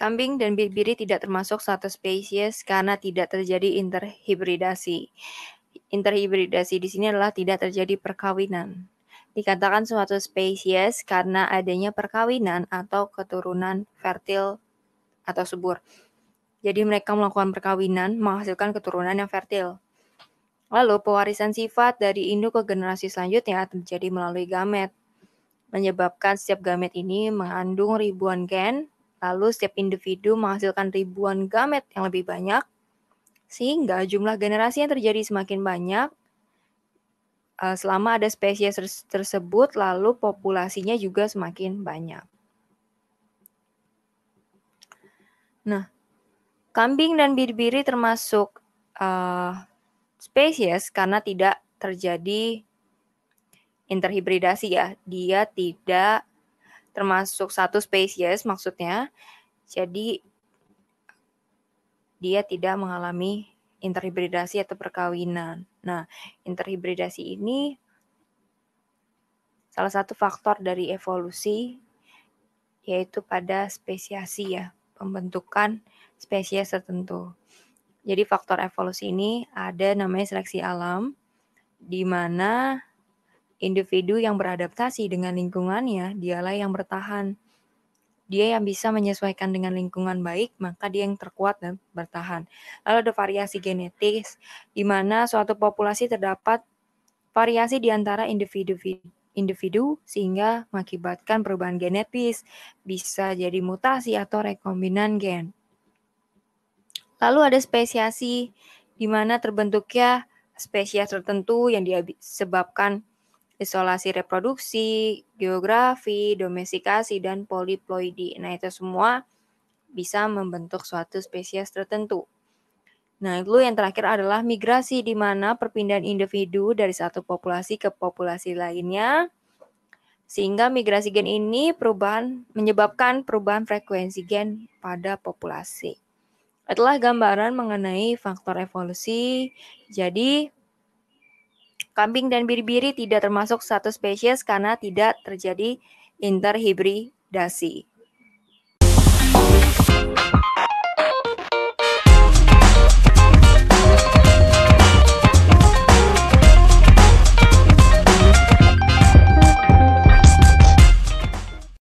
Kambing dan biri tidak termasuk satu spesies karena tidak terjadi interhibridasi. Interhibridasi di sini adalah tidak terjadi perkawinan. Dikatakan suatu spesies karena adanya perkawinan atau keturunan fertil atau subur. Jadi mereka melakukan perkawinan menghasilkan keturunan yang fertil. Lalu pewarisan sifat dari induk ke generasi selanjutnya terjadi melalui gamet. Menyebabkan setiap gamet ini mengandung ribuan gen, lalu setiap individu menghasilkan ribuan gamet yang lebih banyak, sehingga jumlah generasi yang terjadi semakin banyak selama ada spesies tersebut, lalu populasinya juga semakin banyak. Nah, kambing dan biri-biri termasuk spesies karena tidak terjadi interhibridasi ya. Dia tidak termasuk satu spesies maksudnya. Jadi dia tidak mengalami interhibridasi atau perkawinan. Nah, interhibridasi ini salah satu faktor dari evolusi yaitu pada spesiasi ya, pembentukan spesies tertentu. Jadi faktor evolusi ini ada namanya seleksi alam, di mana individu yang beradaptasi dengan lingkungannya, dialah yang bertahan. Dia yang bisa menyesuaikan dengan lingkungan baik, maka dia yang terkuat dan bertahan. Lalu ada variasi genetis, di mana suatu populasi terdapat variasi di antara individu sehingga mengakibatkan perubahan genetis, bisa jadi mutasi atau rekombinan gen. Lalu ada spesiasi, di mana terbentuknya spesies tertentu yang disebabkan isolasi reproduksi, geografi, domestikasi, dan poliploidi. Nah, itu semua bisa membentuk suatu spesies tertentu. Nah, lalu yang terakhir adalah migrasi, di mana perpindahan individu dari satu populasi ke populasi lainnya. Sehingga migrasi gen ini menyebabkan perubahan frekuensi gen pada populasi. Itulah gambaran mengenai faktor evolusi. Jadi, kambing dan biri-biri tidak termasuk satu spesies karena tidak terjadi interhibridasi.